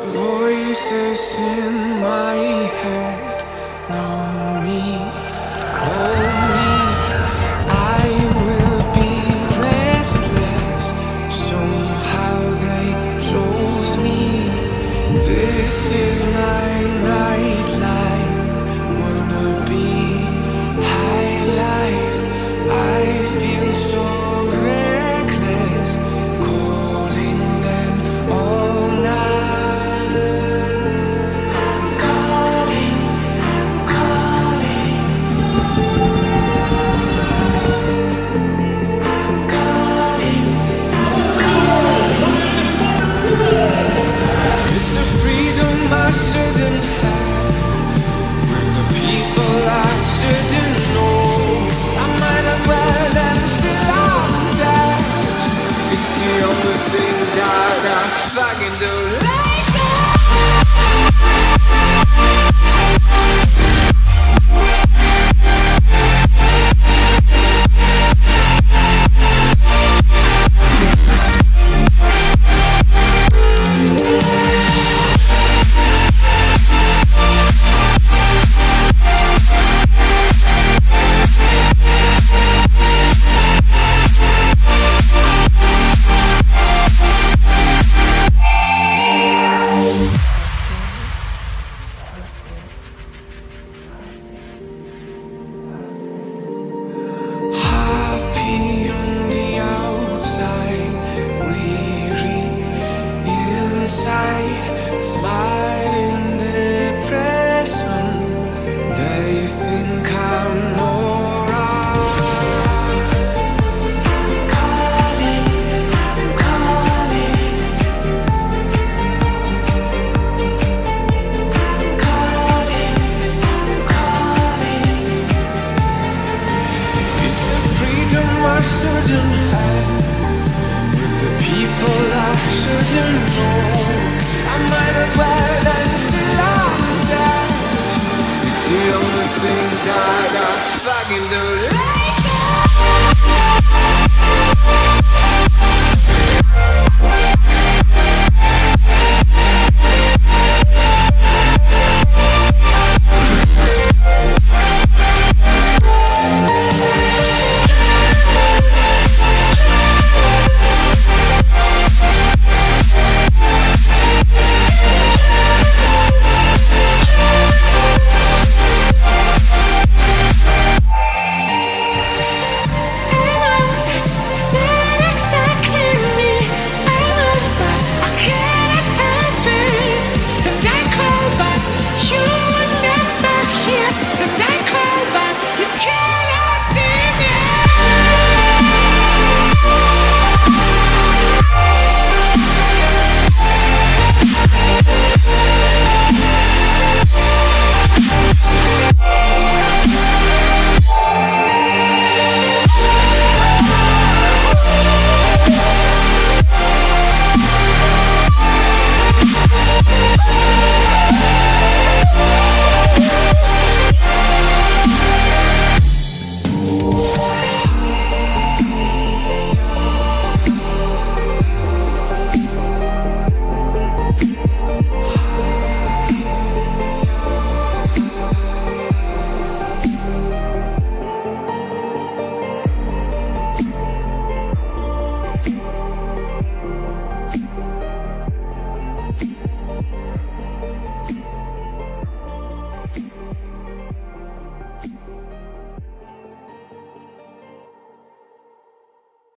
Voices in my head know me, call me. I will be restless. Somehow they chose me. This is my night life. Wanna be high life. I feel so reckless, calling them all night. I shouldn't have with the people I shouldn't know. I might as well and still I'm dead. It's the only thing that I fucking do like I shouldn't have with the people I shouldn't.